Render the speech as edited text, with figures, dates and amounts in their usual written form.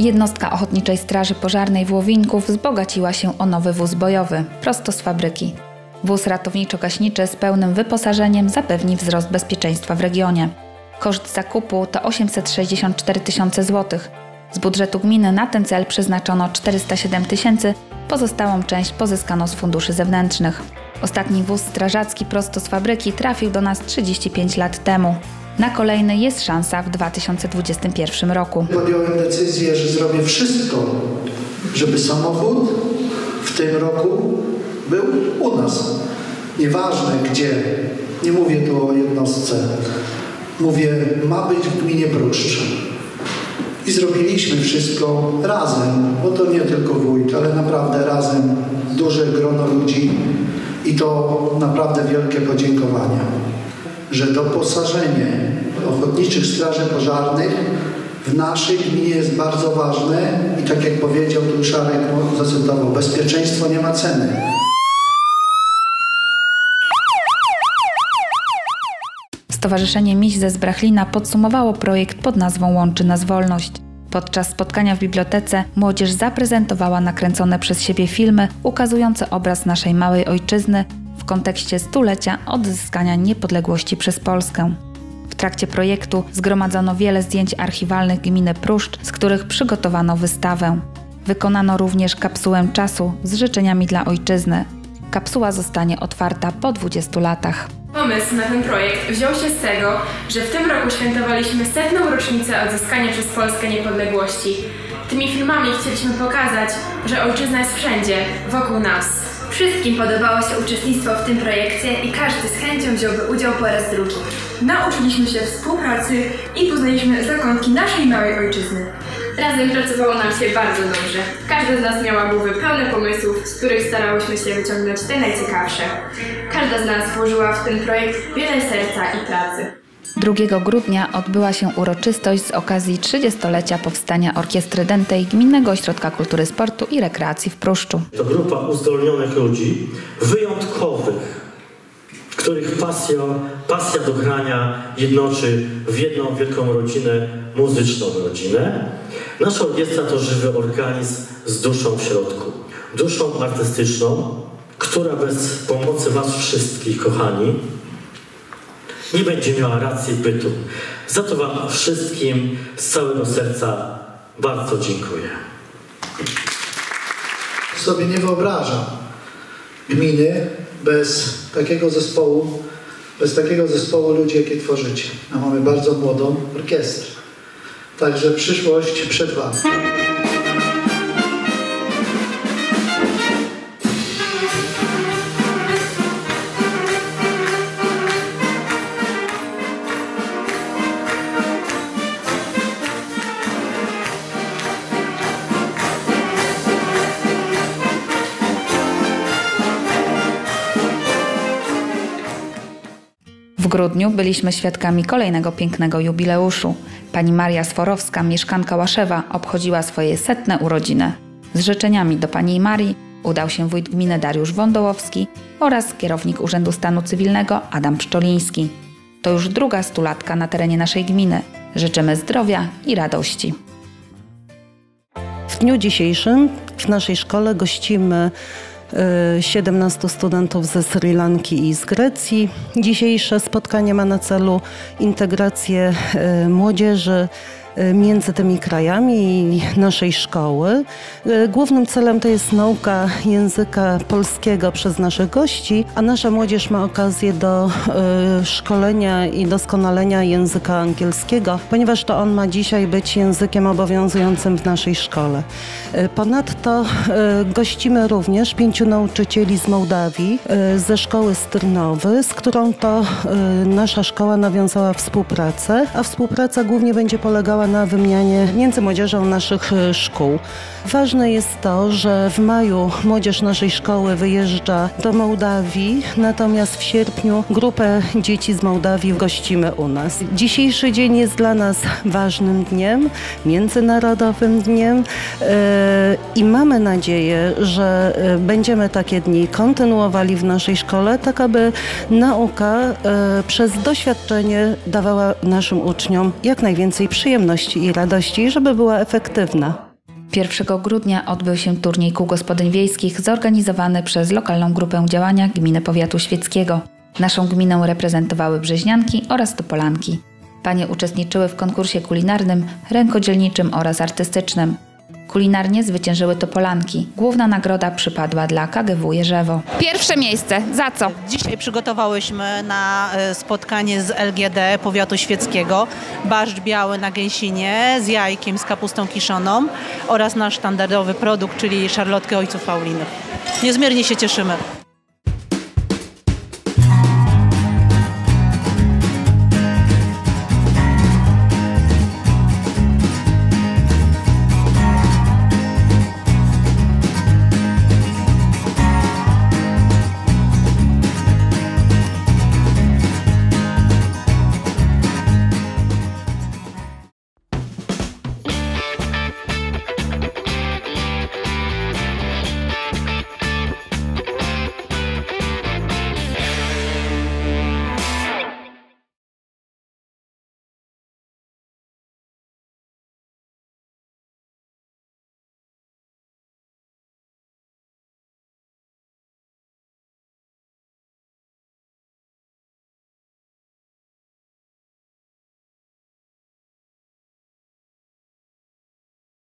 Jednostka Ochotniczej Straży Pożarnej w Łowinku wzbogaciła się o nowy wóz bojowy, prosto z fabryki. Wóz ratowniczo-gaśniczy z pełnym wyposażeniem zapewni wzrost bezpieczeństwa w regionie. Koszt zakupu to 864 tysiące złotych. Z budżetu gminy na ten cel przeznaczono 407 tysięcy, pozostałą część pozyskano z funduszy zewnętrznych. Ostatni wóz strażacki prosto z fabryki trafił do nas 35 lat temu. Na kolejny jest szansa w 2021 roku. Podjąłem decyzję, że zrobię wszystko, żeby samochód w tym roku był u nas. Nieważne gdzie, nie mówię tu o jednostce, mówię, ma być w gminie Pruszcz. I zrobiliśmy wszystko razem, bo to nie tylko wójt, ale naprawdę razem, duże grono ludzi i to naprawdę wielkie podziękowania, że doposażenie ochotniczych straży pożarnych w naszej gminie jest bardzo ważne i tak jak powiedział tu Szarek, zacytował, bezpieczeństwo nie ma ceny. Stowarzyszenie Miś ze Zbrachlina podsumowało projekt pod nazwą Łączy nas Wolność. Podczas spotkania w bibliotece młodzież zaprezentowała nakręcone przez siebie filmy ukazujące obraz naszej małej ojczyzny w kontekście stulecia odzyskania niepodległości przez Polskę. W trakcie projektu zgromadzono wiele zdjęć archiwalnych gminy Pruszcz, z których przygotowano wystawę. Wykonano również kapsułę czasu z życzeniami dla ojczyzny. Kapsuła zostanie otwarta po 20 latach. Pomysł na ten projekt wziął się z tego, że w tym roku świętowaliśmy 100. rocznicę odzyskania przez Polskę niepodległości. Tymi filmami chcieliśmy pokazać, że ojczyzna jest wszędzie, wokół nas. Wszystkim podobało się uczestnictwo w tym projekcie i każdy z chęcią wziąłby udział po raz drugi. Nauczyliśmy się współpracy i poznaliśmy zakątki naszej małej ojczyzny. Razem pracowało nam się bardzo dobrze. Każda z nas miała głowy pełne pomysłów, z których starałyśmy się wyciągnąć te najciekawsze. Każda z nas włożyła w ten projekt wiele serca i pracy. 2 grudnia odbyła się uroczystość z okazji 30-lecia powstania Orkiestry Dętej Gminnego Ośrodka Kultury Sportu i Rekreacji w Pruszczu. To grupa uzdolnionych ludzi, wyjątkowych, których pasja do grania jednoczy w jedną wielką rodzinę, muzyczną rodzinę. Nasza orkiestra to żywy organizm z duszą w środku, duszą artystyczną, która bez pomocy was wszystkich, kochani, nie będzie miała racji bytu. Za to wam wszystkim z całego serca bardzo dziękuję. Sobie nie wyobrażam gminy bez takiego zespołu, ludzi, jakie tworzycie. A mamy bardzo młodą orkiestrę. Także przyszłość przed wami. W grudniu byliśmy świadkami kolejnego pięknego jubileuszu. Pani Maria Sworowska, mieszkanka Łaszewa, obchodziła swoje 100. urodziny. Z życzeniami do pani Marii udał się wójt gminy Dariusz Wondołowski oraz kierownik Urzędu Stanu Cywilnego Adam Pszczoliński. To już druga stulatka na terenie naszej gminy. Życzymy zdrowia i radości. W dniu dzisiejszym w naszej szkole gościmy 17 studentów ze Sri Lanki i z Grecji. Dzisiejsze spotkanie ma na celu integrację młodzieży między tymi krajami i naszej szkoły. Głównym celem to jest nauka języka polskiego przez naszych gości, a nasza młodzież ma okazję do szkolenia i doskonalenia języka angielskiego, ponieważ to on ma dzisiaj być językiem obowiązującym w naszej szkole. Ponadto gościmy również 5 nauczycieli z Mołdawii, ze szkoły Strynowy, z którą to nasza szkoła nawiązała współpracę, a współpraca głównie będzie polegała na wymianie między młodzieżą naszych szkół. Ważne jest to, że w maju młodzież naszej szkoły wyjeżdża do Mołdawii, natomiast w sierpniu grupę dzieci z Mołdawii gościmy u nas. Dzisiejszy dzień jest dla nas ważnym dniem, międzynarodowym dniem i mamy nadzieję, że będziemy takie dni kontynuowali w naszej szkole, tak aby nauka przez doświadczenie dawała naszym uczniom jak najwięcej przyjemności i radości, żeby była efektywna. 1 grudnia odbył się turniej kół gospodyń wiejskich zorganizowany przez lokalną grupę działania Gminy Powiatu Świeckiego. Naszą gminę reprezentowały Brzeźnianki oraz Topolanki. Panie uczestniczyły w konkursie kulinarnym, rękodzielniczym oraz artystycznym. Kulinarnie zwyciężyły Topolanki. Główna nagroda przypadła dla KGW Jeżewo. Pierwsze miejsce. Za co? Dzisiaj przygotowałyśmy na spotkanie z LGD Powiatu Świeckiego barszcz biały na gęsinie z jajkiem, z kapustą kiszoną oraz nasz sztandarowy produkt, czyli szarlotkę ojców Faulinów. Niezmiernie się cieszymy.